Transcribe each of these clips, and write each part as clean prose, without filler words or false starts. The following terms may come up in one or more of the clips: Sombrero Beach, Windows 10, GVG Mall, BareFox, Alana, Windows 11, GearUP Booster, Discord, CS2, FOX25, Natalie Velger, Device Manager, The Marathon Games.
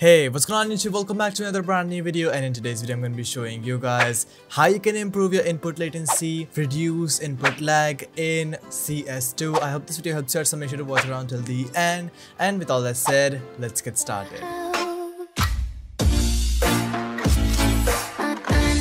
Hey, what's going on YouTube? Welcome back to another brand new video, and in today's video I'm going to be showing you guys how you can improve your input latency, reduce input lag in CS2. I hope this video helps you out, so make sure to watch around till the end. And with all that said, let's get started.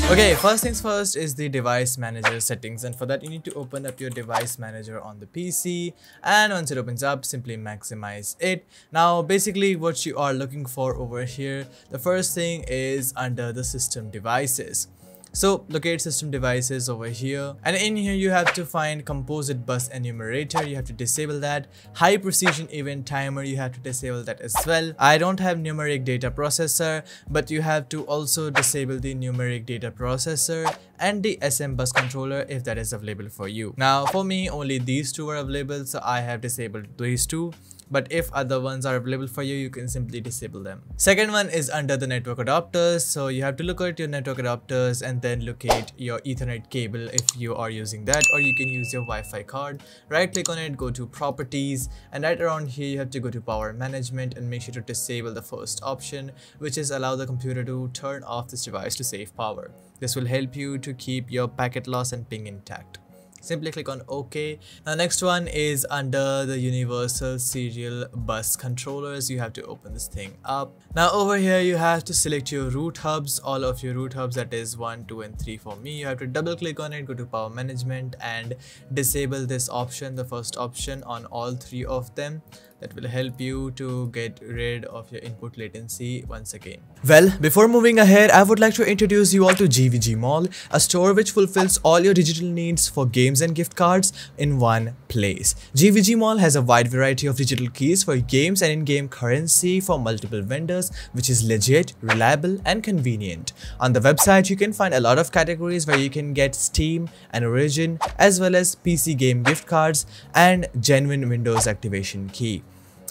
Okay, first things first is the device manager settings, and for that you need to open up your device manager on the PC, and once it opens up, simply maximize it. Now basically what you are looking for over here, the first thing is under the system devices. So locate system devices over here, and in here you have to find composite bus enumerator. You have to disable that. High precision event timer, you have to disable that as well. I don't have numeric data processor, but you have to also disable the numeric data processor and the SM bus controller if that is available for you. Now for me, only these two are available, so I have disabled these two. But if other ones are available for you, you can simply disable them. Second one is under the network adapters. So you have to look at your network adapters and then locate your Ethernet cable if you are using that, or you can use your Wi-Fi card. Right click on it, go to properties, and right around here you have to go to power management and make sure to disable the first option, which is allow the computer to turn off this device to save power. This will help you to keep your packet loss and ping intact. Simply click on OK. Now next one is under the universal serial bus controllers. You have to open this thing up. Now over here you have to select your root hubs, all of your root hubs, that is 1, 2, and 3 for me. You have to double click on it, go to power management and disable this option, the first option on all three of them. That will help you to get rid of your input latency once again. Well, before moving ahead, I would like to introduce you all to GVG Mall, a store which fulfills all your digital needs for games and gift cards in one place. GVG Mall has a wide variety of digital keys for games and in-game currency for multiple vendors, which is legit, reliable, and convenient. On the website, you can find a lot of categories where you can get Steam and Origin, as well as PC game gift cards and genuine Windows activation key.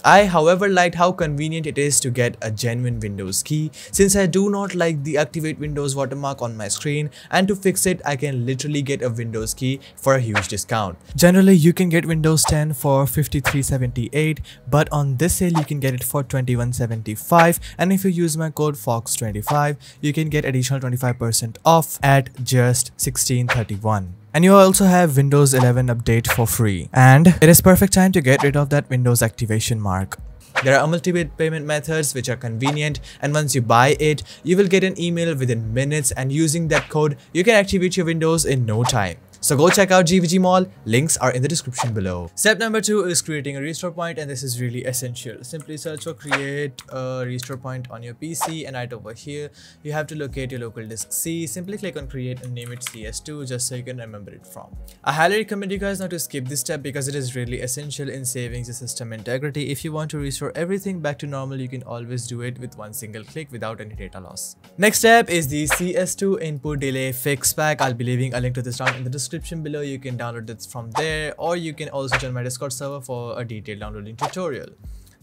I however liked how convenient it is to get a genuine Windows key, since I do not like the activate Windows watermark on my screen, and to fix it I can literally get a Windows key for a huge discount. Generally you can get Windows 10 for $53.78, but on this sale you can get it for $21.75, and if you use my code FOX25 you can get additional 25% off at just $16.31. And you also have Windows 11 update for free, and it is perfect time to get rid of that Windows activation mark. There are multiple payment methods which are convenient, and once you buy it, you will get an email within minutes, and using that code, you can activate your Windows in no time. So go check out GVG Mall, links are in the description below. Step number 2 is creating a restore point, and this is really essential. Simply search for create a restore point on your PC, and right over here you have to locate your local disk C. Simply click on create and name it CS2 just so you can remember it from. I highly recommend you guys not to skip this step because it is really essential in saving the system integrity. If you want to restore everything back to normal, you can always do it with one single click without any data loss. Next step is the CS2 input delay fix pack. I'll be leaving a link to this down in the description below. You can download this from there, or you can also join my Discord server for a detailed downloading tutorial.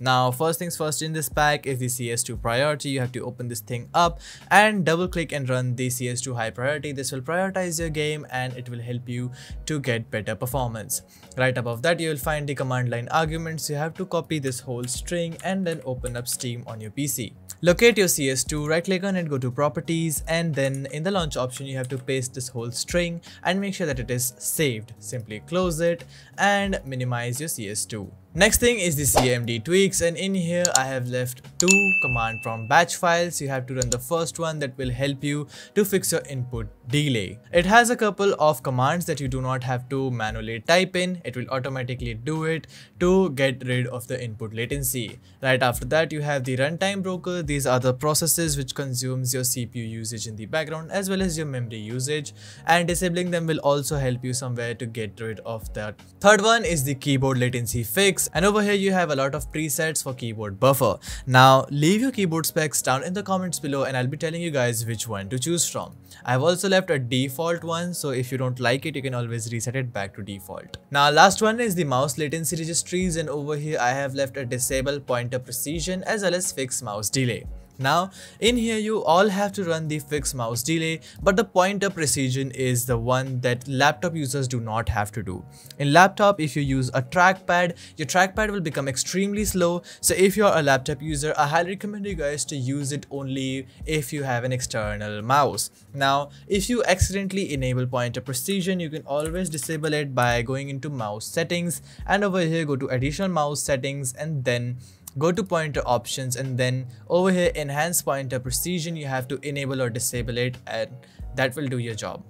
Now first things first, in this pack is the CS2 priority. You have to open this thing up and double click and run the CS2 high priority. This will prioritize your game and it will help you to get better performance. Right above that you will find the command line arguments. You have to copy this whole string and then open up Steam on your PC. Locate your CS2, right click on it, go to properties, and then in the launch option you have to paste this whole string and make sure that it is saved. Simply close it and minimize your CS2. Next thing is the CMD tweaks, and in here I have left two command prompt batch files. You have to run the first one that will help you to fix your input delay. It has a couple of commands that you do not have to manually type in. It will automatically do it to get rid of the input latency. Right after that you have the runtime broker. These are the processes which consumes your CPU usage in the background as well as your memory usage, and disabling them will also help you somewhere to get rid of that. Third one is the keyboard latency fix. And over here you have a lot of presets for keyboard buffer. Now leave your keyboard specs down in the comments below and I'll be telling you guys which one to choose from. I've also left a default one, so if you don't like it you can always reset it back to default. Now last one is the mouse latency registries, and over here I have left a disable pointer precision as well as fix mouse delay. Now in here you all have to run the fixed mouse delay, but the pointer precision is the one that laptop users do not have to do. In laptop, if you use a trackpad, your trackpad will become extremely slow. So if you are a laptop user, I highly recommend you guys to use it only if you have an external mouse. Now if you accidentally enable pointer precision, you can always disable it by going into mouse settings, and over here go to additional mouse settings and then go to pointer options, and then over here enhance pointer precision, you have to enable or disable it, and that will do your job.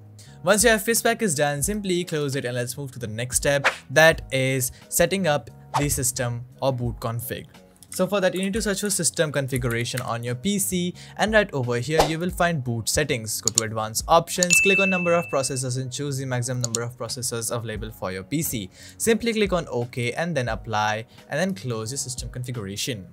Once your fixpack is done, simply close it and let's move to the next step, that is setting up the system or boot config. So for that you need to search for system configuration on your PC, and right over here you will find boot settings. Go to advanced options, click on number of processors and choose the maximum number of processors available for your PC. Simply click on OK and then apply, and then close your system configuration.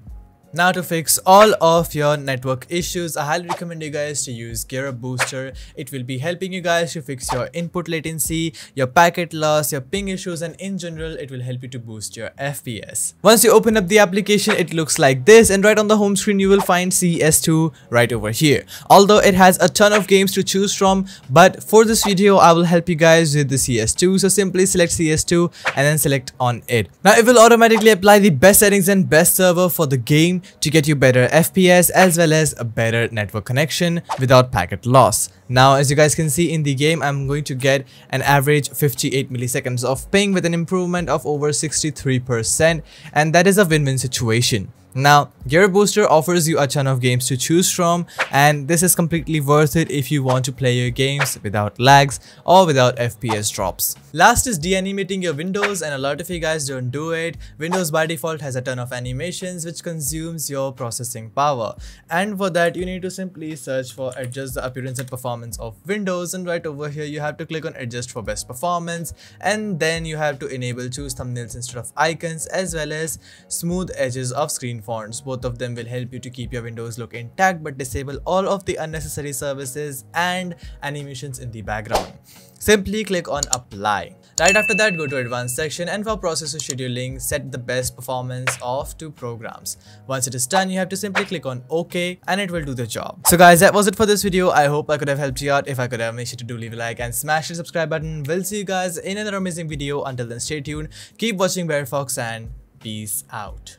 Now to fix all of your network issues, I highly recommend you guys to use GearUP Booster. It will be helping you guys to fix your input latency, your packet loss, your ping issues, and in general it will help you to boost your FPS. Once you open up the application, it looks like this, and right on the home screen you will find CS2 right over here. Although it has a ton of games to choose from, but for this video I will help you guys with the CS2. So simply select CS2 and then select on it. Now it will automatically apply the best settings and best server for the game to get you better FPS as well as a better network connection without packet loss. Now as you guys can see in the game, I'm going to get an average 58 milliseconds of ping with an improvement of over 63%, and that is a win-win situation. Now GearUP Booster offers you a ton of games to choose from, and this is completely worth it if you want to play your games without lags or without FPS drops. Last is de-animating your windows, and a lot of you guys don't do it. Windows by default has a ton of animations which consumes your processing power, and for that you need to simply search for adjust the appearance and performance of Windows, and right over here you have to click on adjust for best performance, and then you have to enable choose thumbnails instead of icons as well as smooth edges of screen fonts. Both of them will help you to keep your Windows look intact, but disable all of the unnecessary services and animations in the background. Simply click on apply. Right after that, go to advanced section, and for processor scheduling, set the best performance of two programs. Once it is done, you have to simply click on OK and it will do the job. So guys, that was it for this video. I hope I could have helped you out. If I could have, make sure to do leave a like and smash the subscribe button. We'll see you guys in another amazing video. Until then, stay tuned, keep watching BareFox, and peace out.